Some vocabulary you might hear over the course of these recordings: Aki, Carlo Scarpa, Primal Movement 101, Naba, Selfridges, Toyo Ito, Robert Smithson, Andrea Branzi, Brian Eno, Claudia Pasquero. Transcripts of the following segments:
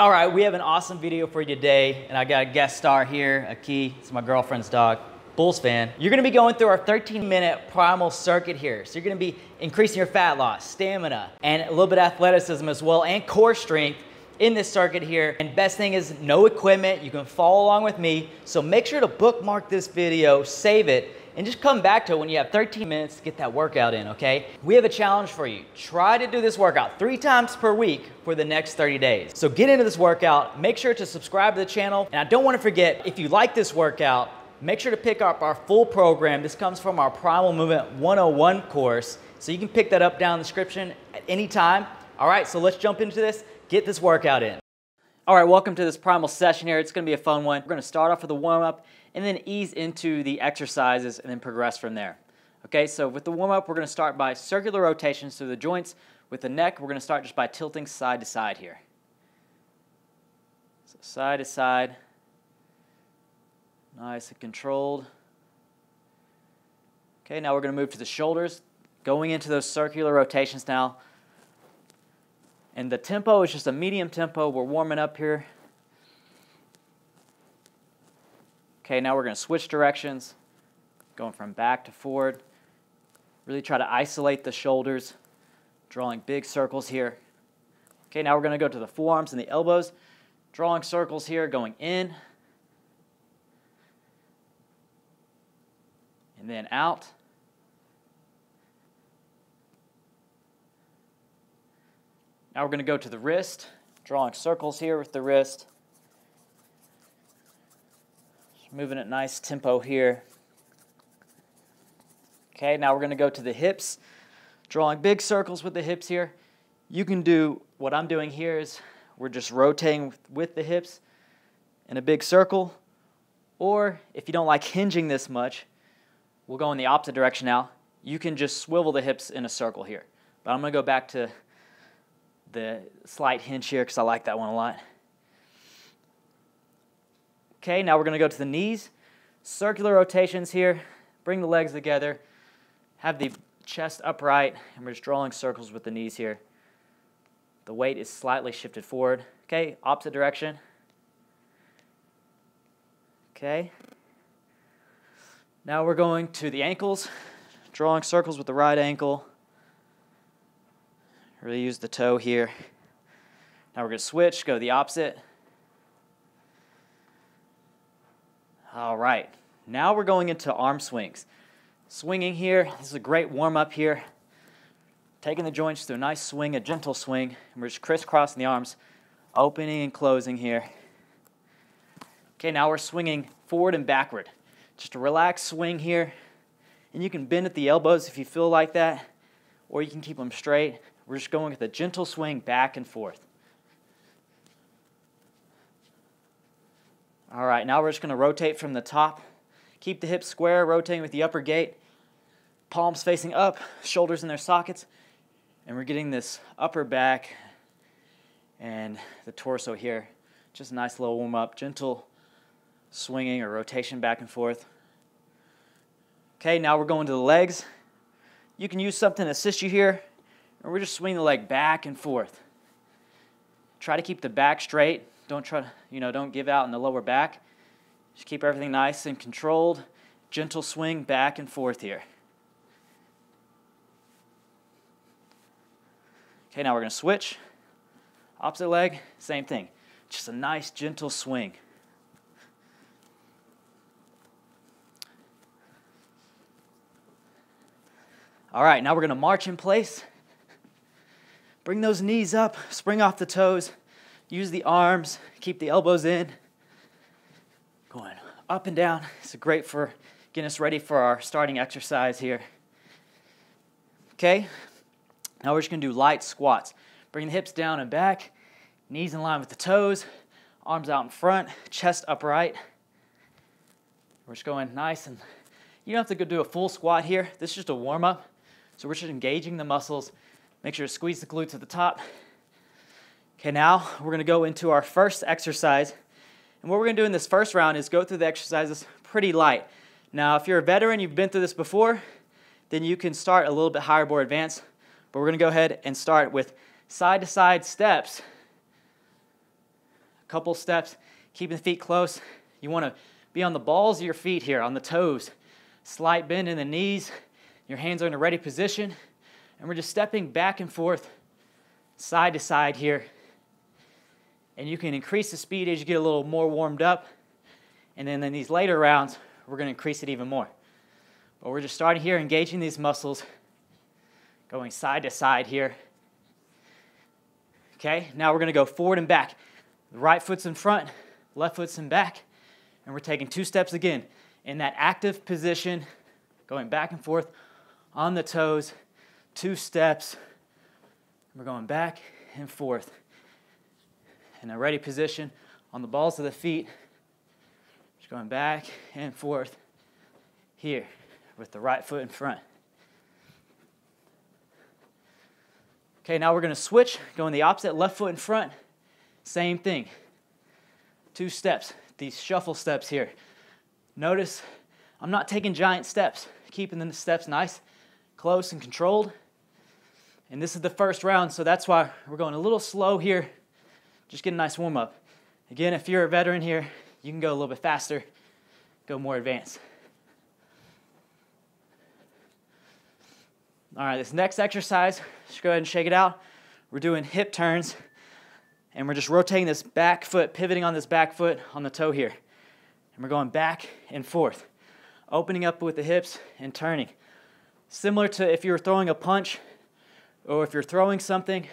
All right, we have an awesome video for you today, and I got a guest star here, Aki. It's my girlfriend's dog, Bulls fan. You're gonna be going through our 13-minute primal circuit here. So you're gonna be increasing your fat loss, stamina, and a little bit of athleticism as well, and core strength in this circuit here. And best thing is no equipment. You can follow along with me. So make sure to bookmark this video, save it, and just come back to it when you have 13 minutes to get that workout in, okay? We have a challenge for you. Try to do this workout 3 times per week for the next 30 days. So get into this workout, make sure to subscribe to the channel. And I don't wanna forget, if you like this workout, make sure to pick up our full program. This comes from our Primal Movement 101 course. So you can pick that up down in the description at any time. All right, so let's jump into this, get this workout in. All right, welcome to this primal session here. It's gonna be a fun one. We're gonna start off with a warm up and then ease into the exercises and then progress from there. Okay, so with the warm up, we're gonna start by circular rotations through the joints. With the neck, we're gonna start just by tilting side to side here. So side to side, nice and controlled. Okay, now we're gonna move to the shoulders, going into those circular rotations now. And the tempo is just a medium tempo. We're warming up here. Okay, now we're going to switch directions, going from back to forward. Really try to isolate the shoulders, drawing big circles here. Okay, now we're going to go to the forearms and the elbows, drawing circles here, going in and then out. Now we're going to go to the wrist, drawing circles here with the wrist. Just moving at nice tempo here. Okay, now we're going to go to the hips, drawing big circles with the hips here. You can do what I'm doing here is we're just rotating with the hips in a big circle. Or if you don't like hinging this much, we'll go in the opposite direction now. You can just swivel the hips in a circle here. But I'm going to go back to the slight hinge here because I like that one a lot. Okay, now we're going to go to the knees. Circular rotations here. Bring the legs together. Have the chest upright, and we're just drawing circles with the knees here. The weight is slightly shifted forward. Okay, opposite direction. Okay. Now we're going to the ankles. Drawing circles with the right ankle. Really use the toe here. Now we're going to switch, go the opposite. All right, now we're going into arm swings. Swinging here, this is a great warm up here. Taking the joints through a nice swing, a gentle swing. And we're just crisscrossing the arms, opening and closing here. Okay, now we're swinging forward and backward. Just a relaxed swing here. And you can bend at the elbows if you feel like that, or you can keep them straight. We're just going with a gentle swing back and forth. All right, now we're just going to rotate from the top. Keep the hips square, rotating with the upper gate. Palms facing up, shoulders in their sockets. And we're getting this upper back and the torso here. Just a nice little warm up, gentle swinging or rotation back and forth. Okay, now we're going to the legs. You can use something to assist you here. And we're just swinging the leg back and forth. Try to keep the back straight. Don't try to, don't give out in the lower back. Just keep everything nice and controlled. Gentle swing back and forth here. Okay, now we're going to switch. Opposite leg, same thing. Just a nice gentle swing. All right, now we're going to march in place. Bring those knees up, spring off the toes, use the arms, keep the elbows in, going up and down. It's great for getting us ready for our starting exercise here. Okay, now we're just going to do light squats. Bring the hips down and back, knees in line with the toes, arms out in front, chest upright. We're just going nice, and you don't have to go do a full squat here. This is just a warm up, so we're just engaging the muscles. Make sure to squeeze the glutes at the top. Okay, now we're going to go into our first exercise. And what we're going to do in this first round is go through the exercises pretty light. Now, if you're a veteran, you've been through this before, then you can start a little bit higher, more advanced. But we're going to go ahead and start with side-to-side steps. a couple steps, keeping the feet close. You want to be on the balls of your feet here, on the toes. Slight bend in the knees. Your hands are in a ready position. And we're just stepping back and forth, side to side here. And you can increase the speed as you get a little more warmed up. And then in these later rounds, we're going to increase it even more. But we're just starting here, engaging these muscles, going side to side here. Okay, now we're going to go forward and back. The right foot's in front, left foot's in back. And we're taking two steps again in that active position, going back and forth on the toes, two steps. We're going back and forth in a ready position on the balls of the feet. Just going back and forth here with the right foot in front. Okay, now we're going to switch, going the opposite, left foot in front. Same thing. Two steps, these shuffle steps here. Notice I'm not taking giant steps, keeping the steps nice, close, and controlled. And this is the first round, so that's why we're going a little slow here. Just get a nice warm-up. Again, if you're a veteran here, you can go a little bit faster, go more advanced. All right, this next exercise, just go ahead and shake it out. We're doing hip turns, and we're just rotating this back foot, pivoting on this back foot on the toe here. And we're going back and forth, opening up with the hips and turning. Similar to if you were throwing a punch or if you're throwing something,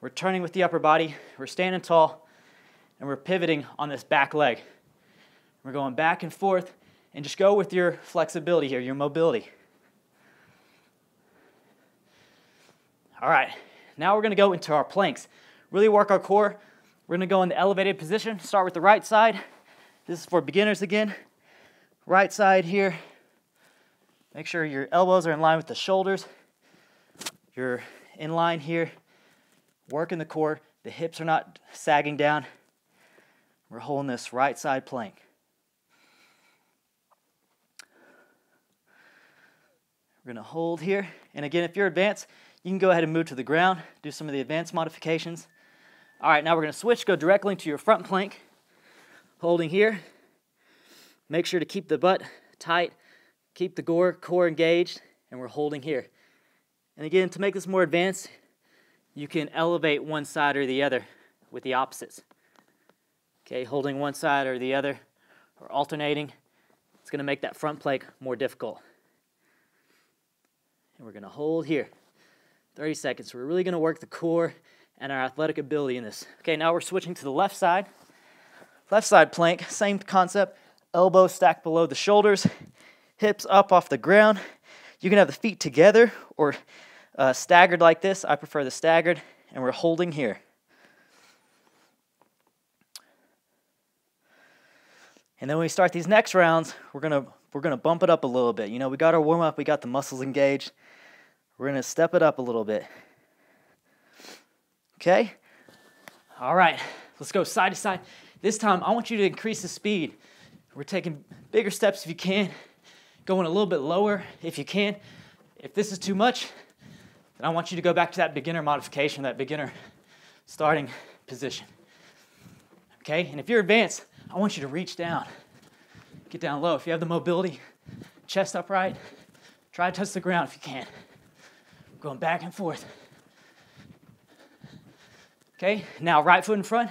we're turning with the upper body, we're standing tall, and we're pivoting on this back leg. We're going back and forth, and just go with your flexibility here, your mobility. All right, now we're going to go into our planks. Really work our core. We're going to go in the elevated position. Start with the right side. This is for beginners again. Right side here. Make sure your elbows are in line with the shoulders. You're in line here. Working the core. The hips are not sagging down. We're holding this right side plank. We're going to hold here. And again, if you're advanced, you can go ahead and move to the ground, do some of the advanced modifications. All right, now we're going to switch, go directly into your front plank. Holding here. Make sure to keep the butt tight, keep the core engaged, and we're holding here. And again, to make this more advanced, you can elevate one side or the other with the opposites. Okay, holding one side or the other, or alternating, it's going to make that front plank more difficult. And we're going to hold here, 30 seconds. We're really going to work the core and our athletic ability in this. Okay, now we're switching to the left side plank, same concept, elbows stacked below the shoulders, hips up off the ground. You can have the feet together or staggered like this. I prefer the staggered, and we're holding here. And then when we start these next rounds, we're gonna bump it up a little bit. You know, we got our warm up, we got the muscles engaged. We're gonna step it up a little bit. Okay? All right, let's go side to side. This time, I want you to increase the speed. We're taking bigger steps if you can, going a little bit lower if you can. If this is too much, then I want you to go back to that beginner modification, that beginner starting position. Okay, and if you're advanced, I want you to reach down, get down low. If you have the mobility, chest upright, try to touch the ground if you can. We're going back and forth. Okay, now right foot in front,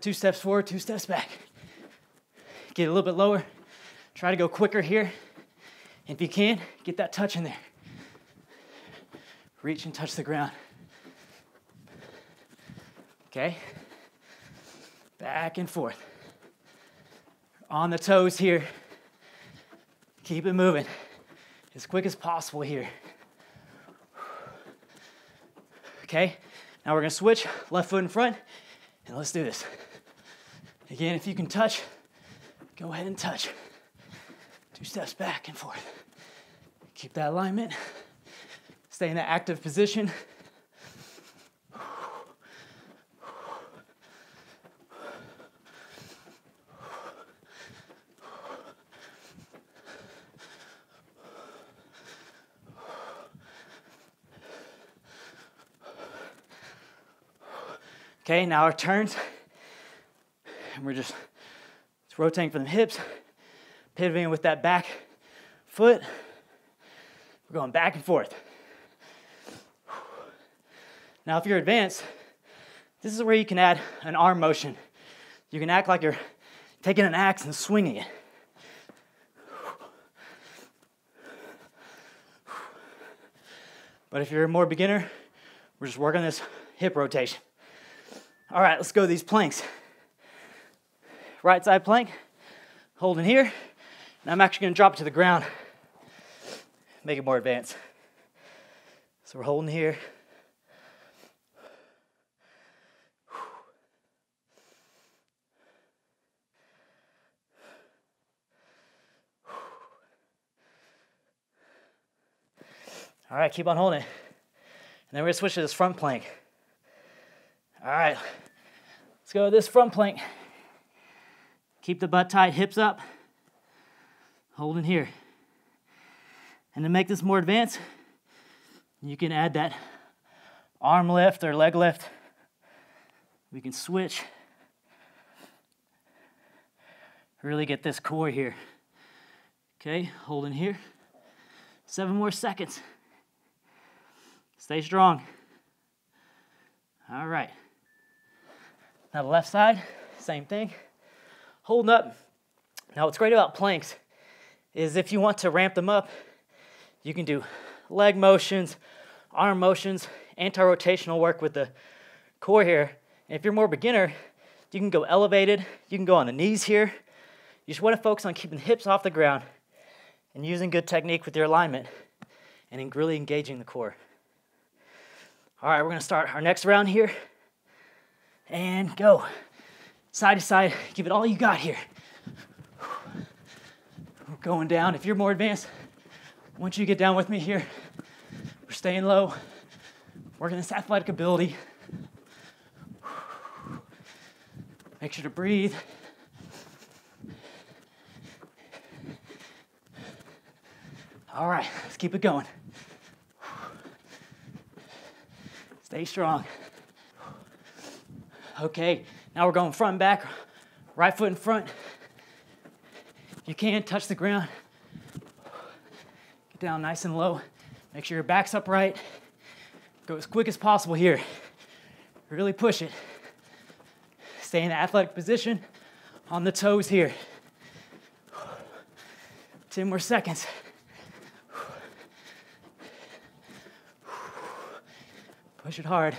two steps forward, two steps back. Get a little bit lower, try to go quicker here. If you can, get that touch in there. Reach and touch the ground. Okay, back and forth. On the toes here. Keep it moving as quick as possible here. Okay, now we're gonna switch, left foot in front, and let's do this. Again, if you can touch, go ahead and touch. Two steps back and forth. Keep that alignment. Stay in that active position. Okay, now our turns. and we're just rotating from the hips, pivoting with that back foot. We're going back and forth. Now, if you're advanced, this is where you can add an arm motion. You can act like you're taking an axe and swinging it. But if you're a more beginner, we're just working this hip rotation. All right, let's go to these planks. Right side plank, holding here, and I'm actually gonna drop it to the ground, make it more advanced. So we're holding here. All right, keep on holding it. And then we're gonna switch to this front plank. All right, let's go to this front plank. Keep the butt tight, hips up, holding here. And to make this more advanced, you can add that arm lift or leg lift. We can switch. Really get this core here. Okay, holding here. 7 more seconds. Stay strong. All right. Now the left side, same thing. Holding up. Now what's great about planks is if you want to ramp them up, you can do leg motions, arm motions, anti-rotational work with the core here. And if you're more beginner, you can go elevated, you can go on the knees here. You just want to focus on keeping the hips off the ground and using good technique with your alignment and really engaging the core. All right, we're gonna start our next round here and go. Side to side, give it all you got here. We're going down. If you're more advanced, once you get down with me here, we're staying low, working this athletic ability. Make sure to breathe. All right, let's keep it going. Stay strong. Okay. Now we're going front and back, right foot in front. You can touch the ground. Get down nice and low. Make sure your back's upright. Go as quick as possible here. Really push it. Stay in the athletic position on the toes here. 10 more seconds. Push it hard.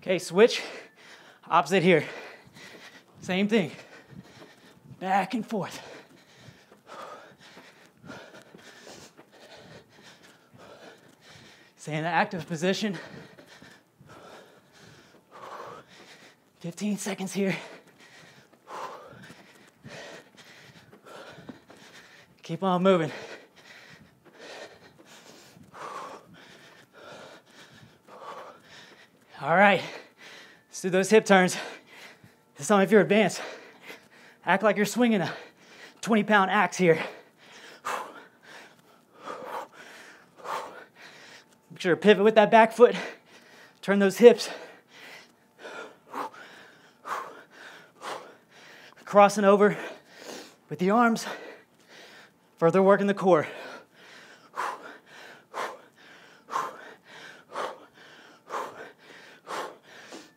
Okay, switch. Opposite here. Same thing. Back and forth. Stay in the active position. 15 seconds here. Keep on moving. All right. Do those hip turns. This time if you're advanced, act like you're swinging a 20-pound axe here. Make sure to pivot with that back foot. Turn those hips. Crossing over with the arms. Further working the core.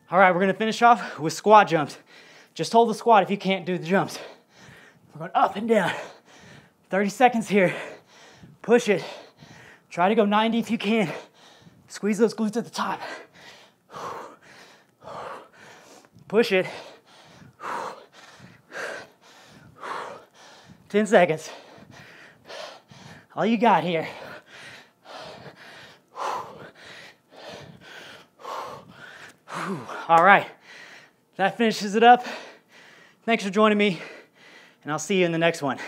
All right, we're gonna finish off with squat jumps. Just hold the squat if you can't do the jumps. We're going up and down. 30 seconds here. Push it. Try to go 90 if you can. Squeeze those glutes at the top. Push it. 10 seconds. All you got here. All right, that finishes it up. Thanks for joining me, and I'll see you in the next one.